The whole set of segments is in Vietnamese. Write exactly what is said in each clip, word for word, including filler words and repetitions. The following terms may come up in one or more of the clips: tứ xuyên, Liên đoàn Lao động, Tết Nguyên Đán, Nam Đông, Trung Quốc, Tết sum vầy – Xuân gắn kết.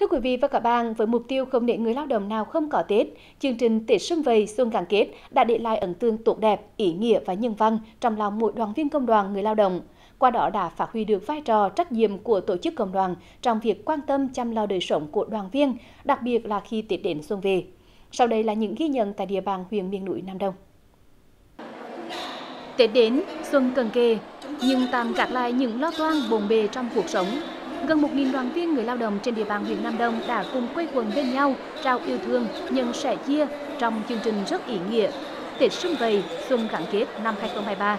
Thưa quý vị và các bạn, với mục tiêu không để người lao động nào không có Tết, chương trình Tết Xuân Vầy Xuân Gắn Kết đã để lại ấn tượng tốt đẹp, ý nghĩa và nhân văn trong lòng mỗi đoàn viên công đoàn người lao động. Qua đó đã phát huy được vai trò trách nhiệm của tổ chức công đoàn trong việc quan tâm chăm lo đời sống của đoàn viên, đặc biệt là khi Tết đến xuân về. Sau đây là những ghi nhận tại địa bàn huyện miền núi Nam Đông. Tết đến, xuân cận kề, nhưng tạm gác lại những lo toan bộn bề trong cuộc sống. Gần một nghìn đoàn viên người lao động trên địa bàn huyện Nam Đông đã cùng quây quần bên nhau, trao yêu thương, nhân sẻ chia trong chương trình rất ý nghĩa Tết Xuân Vầy Xuân Gắn Kết năm hai không hai ba.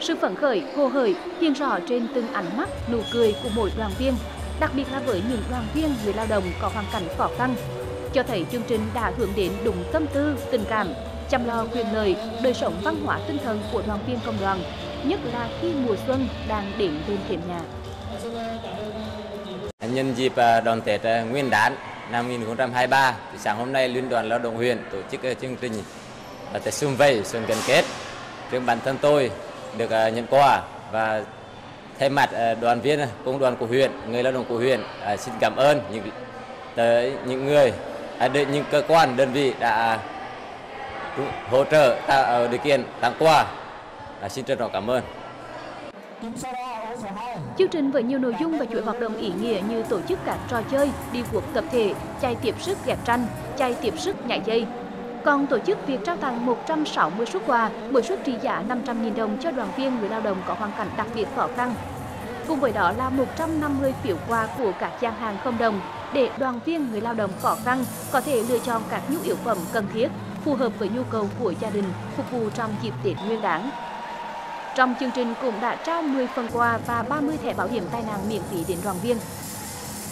Sự phấn khởi, hồ hởi hiện rõ trên từng ánh mắt, nụ cười của mỗi đoàn viên, đặc biệt là với những đoàn viên người lao động có hoàn cảnh khó khăn, cho thấy chương trình đã hướng đến đúng tâm tư, tình cảm, chăm lo quyền lợi, đời sống văn hóa tinh thần của đoàn viên công đoàn, nhất là khi mùa xuân đang đến bên thềm nhà. Nhân dịp đón Tết Nguyên Đán năm hai không hai ba, thì sáng hôm nay Liên đoàn Lao động huyện tổ chức chương trình Tết Xuân Vầy Xuân Gắn Kết. Riêng bản thân tôi được nhận quà và thay mặt đoàn viên công đoàn của huyện, người lao động của huyện xin cảm ơn những tới những người, những cơ quan, đơn vị đã hỗ trợ tạo điều kiện tặng quà. Xin trân trọng cảm ơn. Chương trình với nhiều nội dung và chuỗi hoạt động ý nghĩa như tổ chức các trò chơi, đi cuộc tập thể, chạy tiếp sức ghép tranh, chạy tiếp sức nhảy dây. Còn tổ chức việc trao tặng một trăm sáu mươi suất quà, mỗi suất trị giá năm trăm nghìn đồng cho đoàn viên người lao động có hoàn cảnh đặc biệt khó khăn. Cùng với đó là một trăm năm mươi phiếu quà của các gian hàng không đồng để đoàn viên người lao động khó khăn có thể lựa chọn các nhu yếu phẩm cần thiết, phù hợp với nhu cầu của gia đình, phục vụ trong dịp Tết Nguyên Đán. Trong chương trình cũng đã trao mười phần quà và ba mươi thẻ bảo hiểm tai nạn miễn phí đến đoàn viên.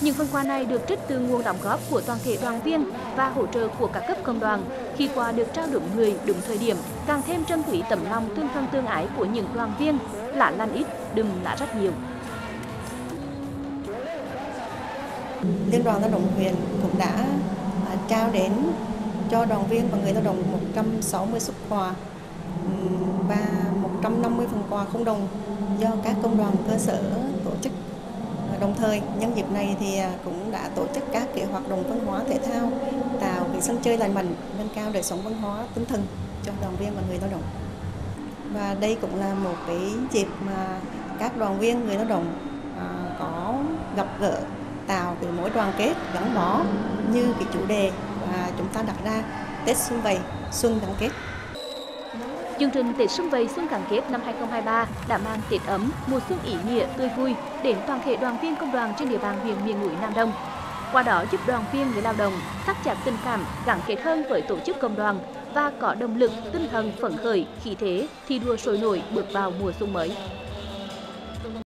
Những phần quà này được trích từ nguồn đóng góp của toàn thể đoàn viên và hỗ trợ của các cấp công đoàn. Khi quà được trao đúng người, đúng thời điểm, càng thêm trân quý tấm lòng tương thân tương ái của những đoàn viên. Lá lăn ít, đừng lá rất nhiều. Liên đoàn Lao động huyện cũng đã trao đến cho đoàn viên và người lao động một trăm sáu mươi suất quà và một trăm năm mươi phần quà không đồng do các công đoàn cơ sở tổ chức. Đồng thời nhân dịp này thì cũng đã tổ chức các cái hoạt động văn hóa thể thao, tạo cái sân chơi lành mạnh, nâng cao đời sống văn hóa tinh thần cho đoàn viên và người lao động. Và đây cũng là một cái dịp mà các đoàn viên người lao động có gặp gỡ, tạo cái mối đoàn kết gắn bó như cái chủ đề mà chúng ta đặt ra Tết Xuân Vầy Xuân Gắn Kết. Chương trình Tết Xuân Vầy Xuân Gắn Kết năm hai không hai ba đã mang Tết ấm, mùa xuân ý nghĩa, tươi vui đến toàn thể đoàn viên công đoàn trên địa bàn huyện miền núi Nam Đông. Qua đó giúp đoàn viên người lao động thắt chặt tình cảm, gắn kết hơn với tổ chức công đoàn và có động lực, tinh thần phấn khởi, khí thế thi đua sôi nổi bước vào mùa xuân mới.